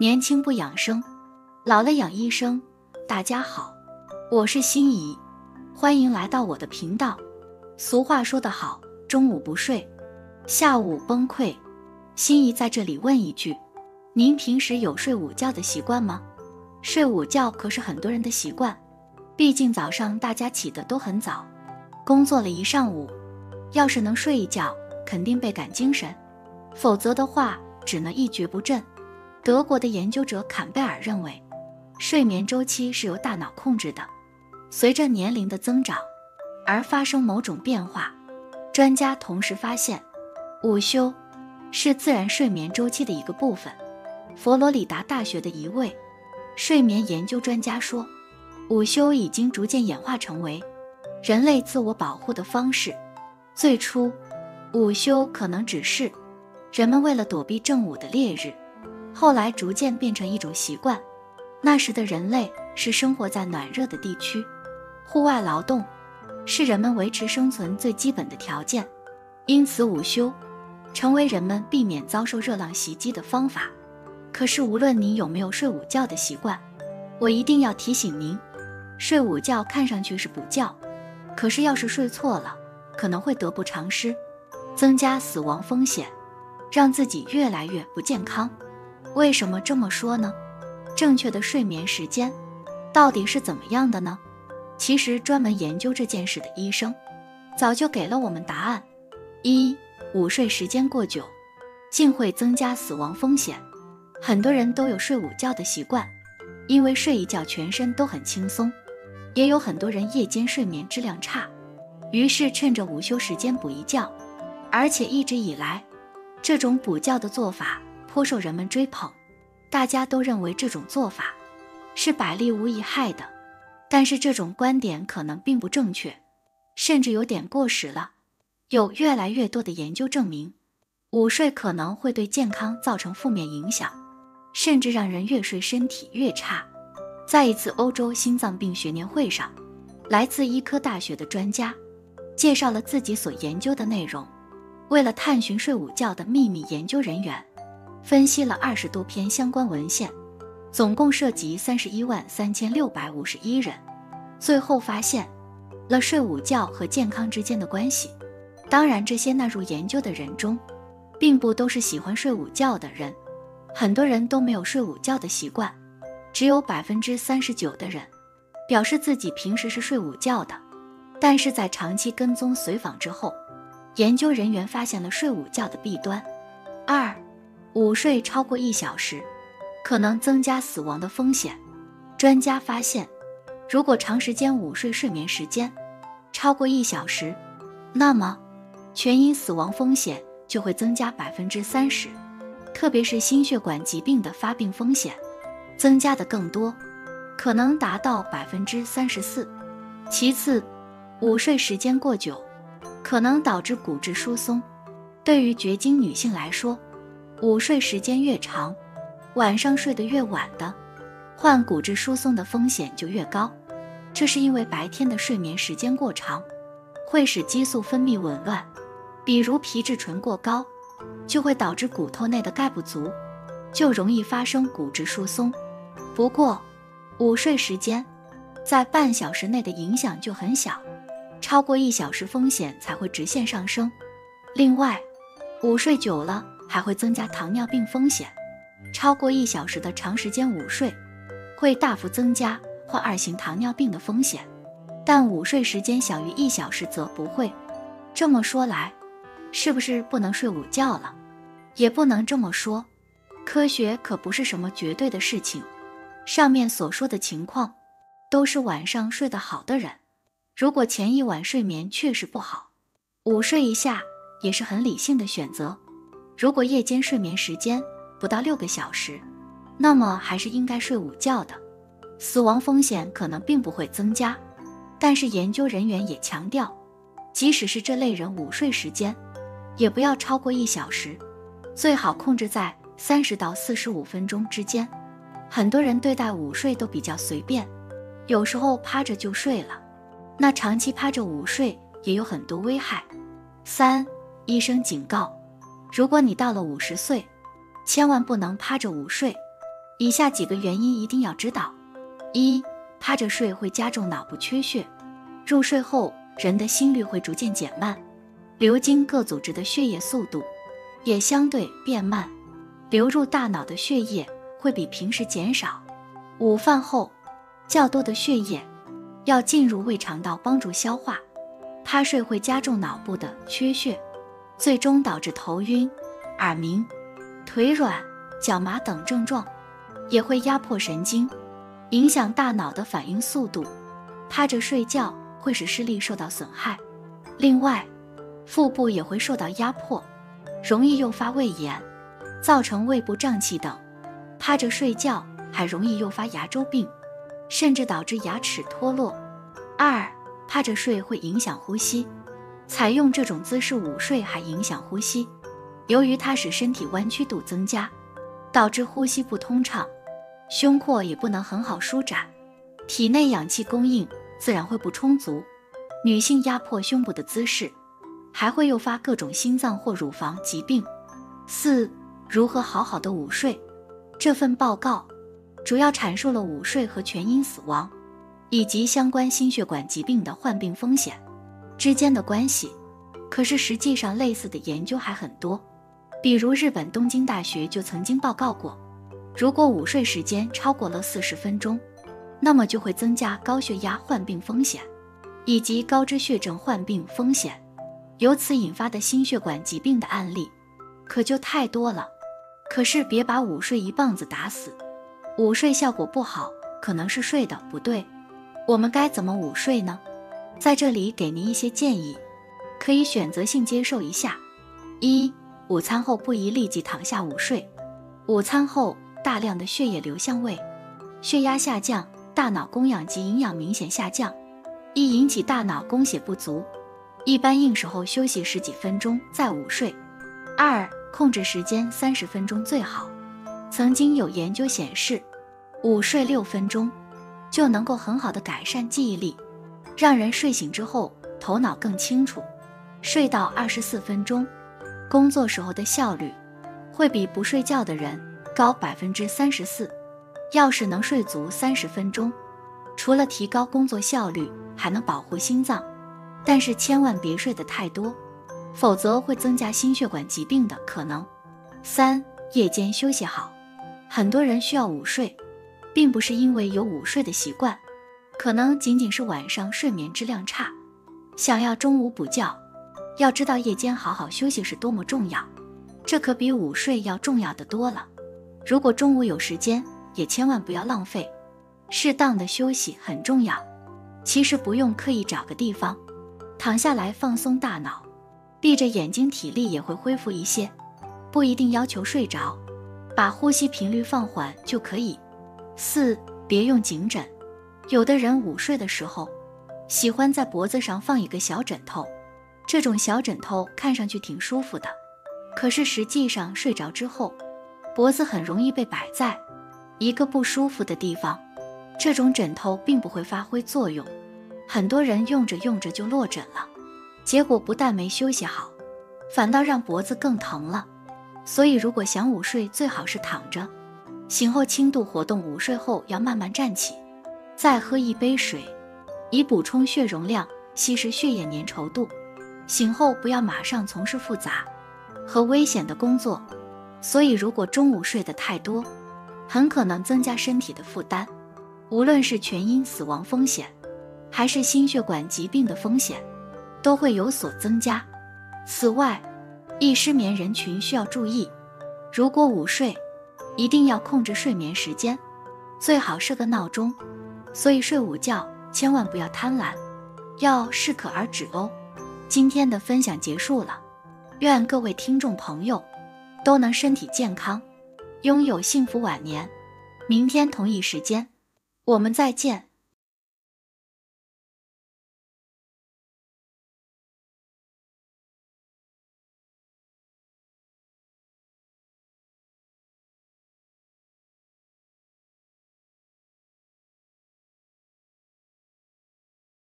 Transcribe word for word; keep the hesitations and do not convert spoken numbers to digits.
年轻不养生，老了养医生。大家好，我是心怡，欢迎来到我的频道。俗话说得好，中午不睡，下午崩溃。心怡在这里问一句，您平时有睡午觉的习惯吗？睡午觉可是很多人的习惯，毕竟早上大家起得都很早，工作了一上午，要是能睡一觉，肯定倍感精神，否则的话，只能一蹶不振。德国的研究者坎贝尔认为，睡眠周期是由大脑控制的，随着年龄的增长而发生某种变化。专家同时发现，午休是自然睡眠周期的一个部分。佛罗里达大学的一位睡眠研究专家说，午休已经逐渐演化成为人类自我保护的方式。最初，午休可能只是人们为了躲避正午的烈日，后来逐渐变成一种习惯。那时的人类是生活在暖热的地区，户外劳动是人们维持生存最基本的条件，因此午休成为人们避免遭受热浪袭击的方法。可是无论您有没有睡午觉的习惯，我一定要提醒您，睡午觉看上去是补觉，可是要是睡错了，可能会得不偿失，增加死亡风险，让自己越来越不健康。为什么这么说呢？正确的睡眠时间到底是怎么样的呢？其实专门研究这件事的医生早就给了我们答案。一、午睡时间过久，竟会增加死亡风险。很多人都有睡午觉的习惯，因为睡一觉全身都很轻松，也有很多人夜间睡眠质量差，于是趁着午休时间补一觉，而且一直以来，这种补觉的做法颇受人们追捧，大家都认为这种做法是百利无一害的，但是这种观点可能并不正确，甚至有点过时了。有越来越多的研究证明，午睡可能会对健康造成负面影响，甚至让人越睡身体越差。在一次欧洲心脏病学年会上，来自医科大学的专家介绍了自己所研究的内容。为了探寻睡午觉的秘密，研究人员分析了二十多篇相关文献，总共涉及三十一万三千六百五十一人，最后发现了睡午觉和健康之间的关系。当然，这些纳入研究的人中，并不都是喜欢睡午觉的人，很多人都没有睡午觉的习惯，只有百分之三十九的人表示自己平时是睡午觉的。但是在长期跟踪随访之后，研究人员发现了睡午觉的弊端。二、午睡超过一小时，可能增加死亡的风险。专家发现，如果长时间午睡，睡眠时间超过一小时，那么全因死亡风险就会增加百分之三十，特别是心血管疾病的发病风险增加的更多，可能达到百分之三十四。其次，午睡时间过久，可能导致骨质疏松。对于绝经女性来说，午睡时间越长，晚上睡得越晚的，患骨质疏松的风险就越高。这是因为白天的睡眠时间过长，会使激素分泌紊乱，比如皮质醇过高，就会导致骨头内的钙不足，就容易发生骨质疏松。不过，午睡时间在半小时内的影响就很小，超过一小时风险才会直线上升。另外，午睡久了还会增加糖尿病风险，超过一小时的长时间午睡会大幅增加患二型糖尿病的风险，但午睡时间小于一小时则不会。这么说来，是不是不能睡午觉了？也不能这么说，科学可不是什么绝对的事情。上面所说的情况都是晚上睡得好的人，如果前一晚睡眠确实不好，午睡一下也是很理性的选择。如果夜间睡眠时间不到六个小时，那么还是应该睡午觉的，死亡风险可能并不会增加。但是研究人员也强调，即使是这类人，午睡时间也不要超过一小时，最好控制在三十到四十五分钟之间。很多人对待午睡都比较随便，有时候趴着就睡了，那长期趴着午睡也有很多危害。三、医生警告，如果你到了五十岁，千万不能趴着午睡，以下几个原因一定要知道：一、趴着睡会加重脑部缺血，入睡后人的心率会逐渐减慢，流经各组织的血液速度也相对变慢，流入大脑的血液会比平时减少。午饭后，较多的血液要进入胃肠道帮助消化，趴睡会加重脑部的缺血，最终导致头晕、耳鸣、腿软、脚麻等症状，也会压迫神经，影响大脑的反应速度。趴着睡觉会使视力受到损害，另外，腹部也会受到压迫，容易诱发胃炎，造成胃部胀气等。趴着睡觉还容易诱发牙周病，甚至导致牙齿脱落。二、趴着睡会影响呼吸，采用这种姿势午睡还影响呼吸，由于它使身体弯曲度增加，导致呼吸不通畅，胸廓也不能很好舒展，体内氧气供应自然会不充足。女性压迫胸部的姿势还会诱发各种心脏或乳房疾病。四、如何好好的午睡？这份报告主要阐述了午睡和全因死亡以及相关心血管疾病的患病风险之间的关系，可是实际上类似的研究还很多，比如日本东京大学就曾经报告过，如果午睡时间超过了四十分钟，那么就会增加高血压患病风险以及高脂血症患病风险，由此引发的心血管疾病的案例可就太多了。可是别把午睡一棒子打死，午睡效果不好可能是睡得不对。我们该怎么午睡呢？在这里给您一些建议，可以选择性接受一下。一、午餐后不宜立即躺下午睡，午餐后大量的血液流向胃，血压下降，大脑供氧及营养明显下降，易引起大脑供血不足，一般应时后休息十几分钟再午睡。二、控制时间三十分钟最好，曾经有研究显示，午睡六分钟就能够很好的改善记忆力，让人睡醒之后头脑更清楚，睡到二十四分钟，工作时候的效率会比不睡觉的人高 百分之三十四。要是能睡足三十分钟，除了提高工作效率还能保护心脏，但是千万别睡得太多，否则会增加心血管疾病的可能。三、夜间休息好。很多人需要午睡，并不是因为有午睡的习惯，可能仅仅是晚上睡眠质量差，想要中午补觉，要知道夜间好好休息是多么重要，这可比午睡要重要的多了。如果中午有时间，也千万不要浪费，适当的休息很重要。其实不用刻意找个地方躺下来放松大脑，闭着眼睛体力也会恢复一些，不一定要求睡着，把呼吸频率放缓就可以。四、别用颈枕。有的人午睡的时候喜欢在脖子上放一个小枕头，这种小枕头看上去挺舒服的，可是实际上睡着之后脖子很容易被摆在一个不舒服的地方，这种枕头并不会发挥作用，很多人用着用着就落枕了，结果不但没休息好，反倒让脖子更疼了。所以如果想午睡，最好是躺着，醒后轻度活动，午睡后要慢慢站起，再喝一杯水，以补充血容量，稀释血液粘稠度。醒后不要马上从事复杂和危险的工作，所以如果中午睡得太多，很可能增加身体的负担，无论是全因死亡风险还是心血管疾病的风险都会有所增加。此外，易失眠人群需要注意，如果午睡一定要控制睡眠时间，最好设个闹钟，所以睡午觉千万不要贪婪，要适可而止哦。今天的分享结束了，愿各位听众朋友都能身体健康，拥有幸福晚年。明天同一时间，我们再见。